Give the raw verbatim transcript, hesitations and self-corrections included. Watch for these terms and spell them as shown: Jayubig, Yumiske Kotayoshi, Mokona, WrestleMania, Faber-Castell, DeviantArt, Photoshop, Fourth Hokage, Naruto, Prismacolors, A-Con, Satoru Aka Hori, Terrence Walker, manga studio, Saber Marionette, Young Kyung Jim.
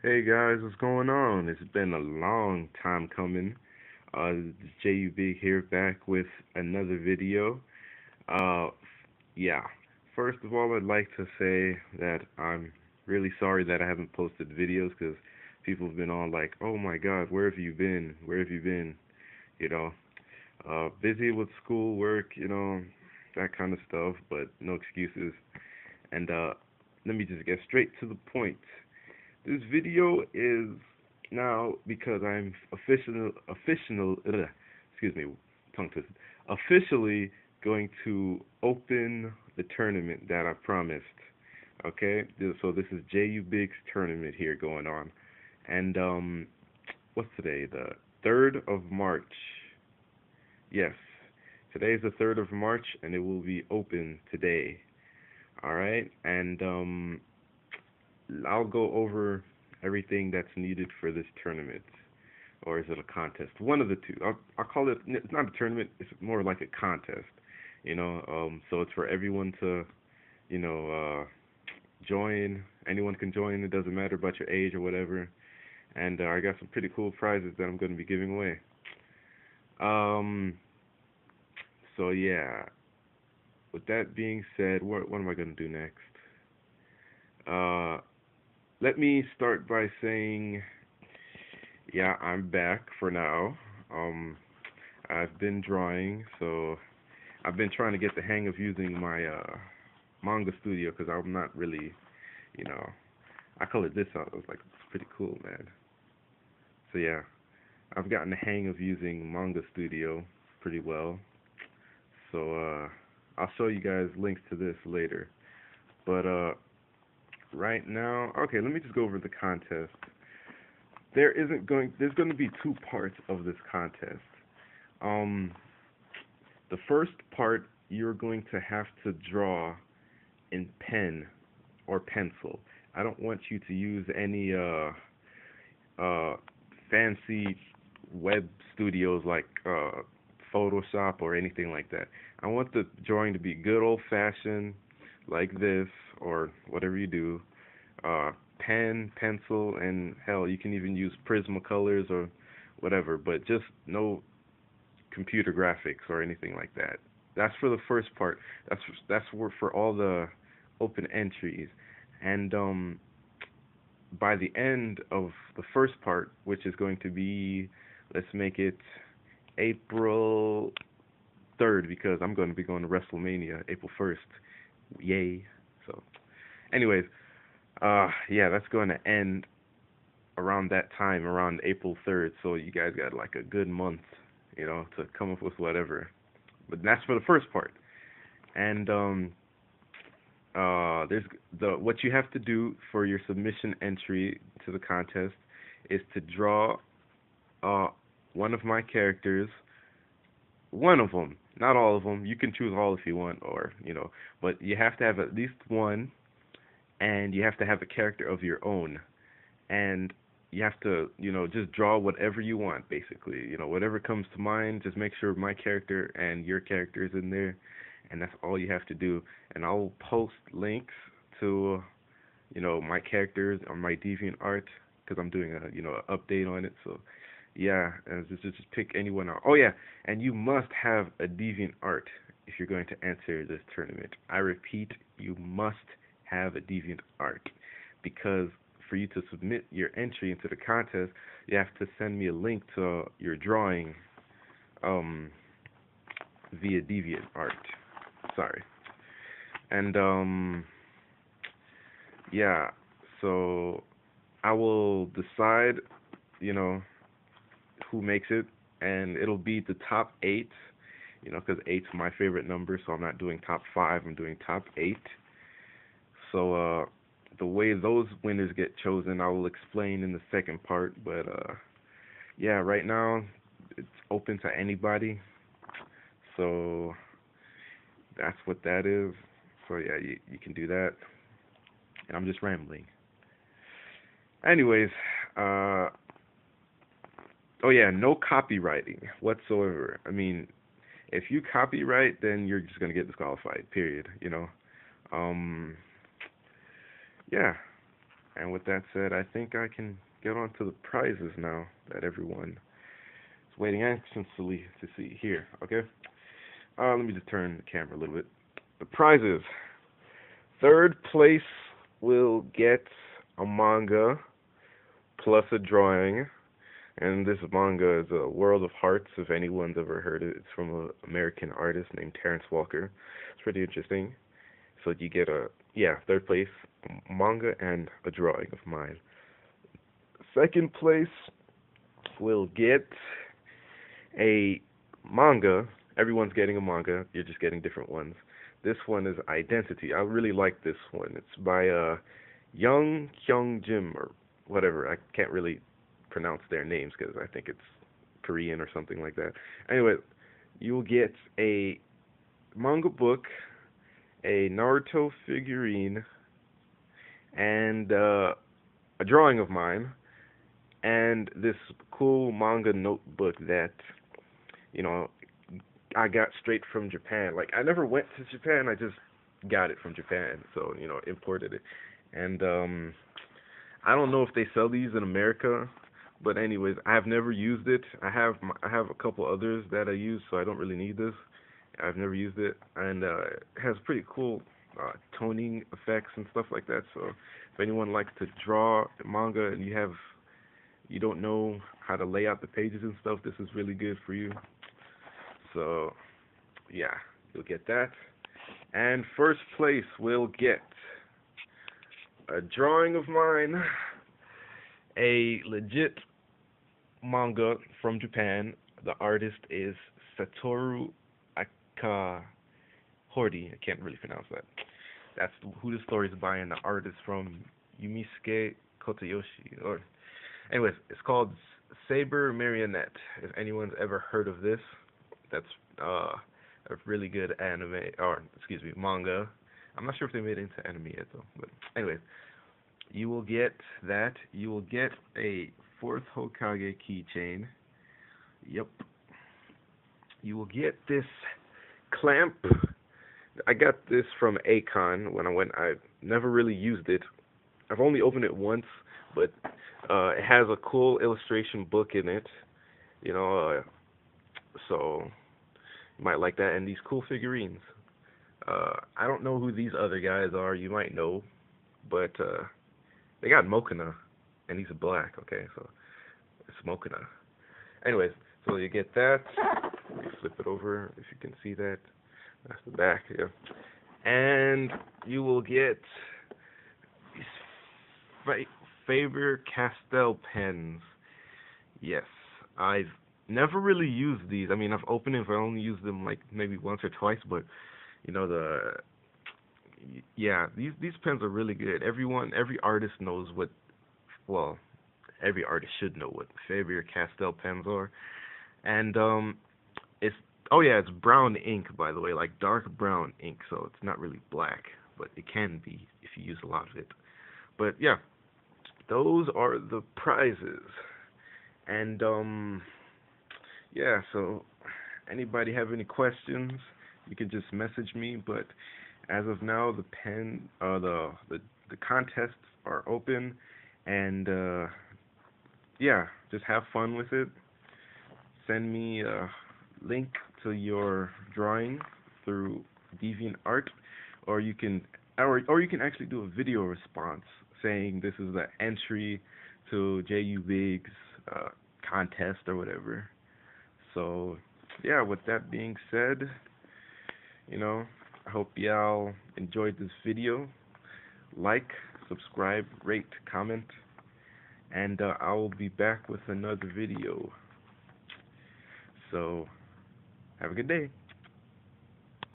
Hey guys, what's going on? It's been a long time coming. Uh, Jayubig here, back with another video. Uh, yeah. First of all, I'd like to say that I'm really sorry that I haven't posted videos because people have been all like, "Oh my God, where have you been? Where have you been?" You know, uh, busy with school, work, you know, that kind of stuff. But no excuses. And uh, let me just get straight to the point. This video is now because I'm official, official, uh, excuse me, tongue twisted, officially going to open the tournament that I promised. Okay, so this is Jayubig's tournament here going on, and um, what's today? The third of March. Yes, today is the third of March, and it will be open today. All right, and um. I'll go over everything that's needed for this tournament, or is it a contest? One of the two. I'll, I'll call it. It's not a tournament. It's more like a contest, you know. Um, so it's for everyone to, you know, uh, join. Anyone can join. It doesn't matter about your age or whatever. And uh, I got some pretty cool prizes that I'm going to be giving away. Um. So yeah. With that being said, what what am I going to do next? Uh. Let me start by saying, yeah, I'm back for now. Um, I've been drawing, so I've been trying to get the hang of using my uh, manga studio because I'm not really, you know, I colored this out. I was like, it's pretty cool, man. So yeah, I've gotten the hang of using manga studio pretty well. So uh, I'll show you guys links to this later, but uh. Right now, okay, let me just go over the contest. There isn't going, there's going to be two parts of this contest. Um, the first part, you're going to have to draw in pen or pencil. I don't want you to use any uh, uh, fancy web studios like uh, Photoshop or anything like that. I want the drawing to be good old-fashioned, like this, or whatever you do, uh, pen, pencil, and hell, you can even use Prismacolors or whatever, but just no computer graphics or anything like that. That's for the first part. That's that's for, for all the open entries. And um, by the end of the first part, which is going to be, let's make it April third, because I'm going to be going to WrestleMania April first. Yay. So anyways, uh yeah, that's going to end around that time, around April third, so you guys got like a good month, you know, to come up with whatever. But that's for the first part. And um uh there's the what you have to do for your submission entry to the contest is to draw uh one of my characters. One of them, not all of them. You can choose all if you want, or, you know, but you have to have at least one, and you have to have a character of your own, and you have to, you know, just draw whatever you want, basically, you know, whatever comes to mind. Just make sure my character and your character is in there, and that's all you have to do. And I'll post links to, you know, my characters on my DeviantArt, because I'm doing a, you know, an update on it, so... Yeah, just, just pick anyone out. Oh, yeah, and you must have a DeviantArt if you're going to enter this tournament. I repeat, you must have a DeviantArt, because for you to submit your entry into the contest, you have to send me a link to your drawing um, via DeviantArt. Sorry. And, um, yeah, so I will decide, you know, who makes it, and it'll be the top eight, you know, because eight's my favorite number, so I'm not doing top five, I'm doing top eight. So uh, the way those winners get chosen, I will explain in the second part, but uh, yeah, right now it's open to anybody, so that's what that is. So yeah, you, you can do that, and I'm just rambling. Anyways, uh, oh yeah, no copywriting whatsoever. I mean, if you copyright, then you're just gonna get disqualified. Period. You know. Um, yeah. And with that said, I think I can get on to the prizes now that everyone is waiting anxiously to see here, okay? Uh, let me just turn the camera a little bit. The prizes. Third place will get a manga plus a drawing. And this manga is a World of Hearts, if anyone's ever heard it. It's from an American artist named Terrence Walker. It's pretty interesting. So you get a, yeah, third place, manga and a drawing of mine. Second place will get a manga. Everyone's getting a manga. You're just getting different ones. This one is Identity. I really like this one. It's by uh, Young Kyung Jim or whatever. I can't really pronounce their names because I think it's Korean or something like that. Anyway, you'll get a manga book, a Naruto figurine, and uh, a drawing of mine, and this cool manga notebook that, you know, I got straight from Japan. Like, I never went to Japan, I just got it from Japan, so, you know, imported it. And um, I don't know if they sell these in America, but anyways, I've never used it. I have my, I have a couple others that I use, so I don't really need this. I've never used it, and uh, it has pretty cool uh, toning effects and stuff like that. So if anyone likes to draw manga and you have, you don't know how to lay out the pages and stuff, this is really good for you. So yeah, you'll get that. And first place will get a drawing of mine, a legit manga from Japan. The artist is Satoru Aka Hori. I can't really pronounce that. That's who the story is by, and the art is from Yumiske Kotayoshi. Or, anyways, it's called Saber Marionette. If anyone's ever heard of this, that's uh, a really good anime, or excuse me, manga. I'm not sure if they made it into anime yet though. But anyways, you will get that. You will get a Fourth Hokage keychain. Yep. You will get this clamp. I got this from A-Con when I went. I never really used it. I've only opened it once, but uh, it has a cool illustration book in it, you know, uh, so you might like that. And these cool figurines. Uh, I don't know who these other guys are. You might know, but uh, they got Mokona, and he's black, okay, so it's Mokona. Anyways, so you get that. Flip it over if you can see that. That's the back, yeah. And you will get these Faber-Castell pens. Yes, I've never really used these. I mean, I've opened them, but I only used them like maybe once or twice. But you know, the yeah, these these pens are really good. Everyone, every artist knows what. Well, every artist should know what Faber-Castell pens are, and um. It's, oh yeah, it's brown ink, by the way, like dark brown ink, so it's not really black, but it can be if you use a lot of it. But yeah, those are the prizes. And um, yeah, so anybody have any questions, you can just message me. But as of now, the pen, uh, the, the, the contests are open, and uh, yeah, just have fun with it. Send me uh, link to your drawing through DeviantArt, or you can or, or you can actually do a video response saying this is the entry to Jayubig's uh, contest or whatever. So yeah, with that being said, you know, I hope y'all enjoyed this video. Like, subscribe, rate, comment, and uh, I will be back with another video. So have a good day.